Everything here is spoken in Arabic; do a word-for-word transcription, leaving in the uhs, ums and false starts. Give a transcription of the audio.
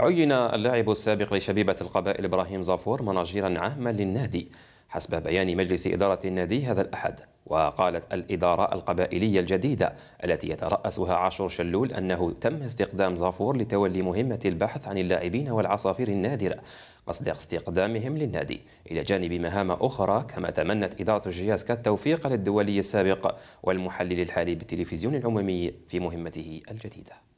عين اللاعب السابق لشبيبة القبائل إبراهيم زافور مناجيرا عاما للنادي حسب بيان مجلس إدارة النادي هذا الأحد. وقالت الإدارة القبائلية الجديدة التي يترأسها عاشور شلول أنه تم استقدام زافور لتولي مهمة البحث عن اللاعبين والعصافير النادرة قصد استقدامهم للنادي، إلى جانب مهام أخرى كما تمنت إدارة الجياسكا التوفيق للدولي السابق والمحلل الحالي بالتلفزيون العمومي في مهمته الجديدة.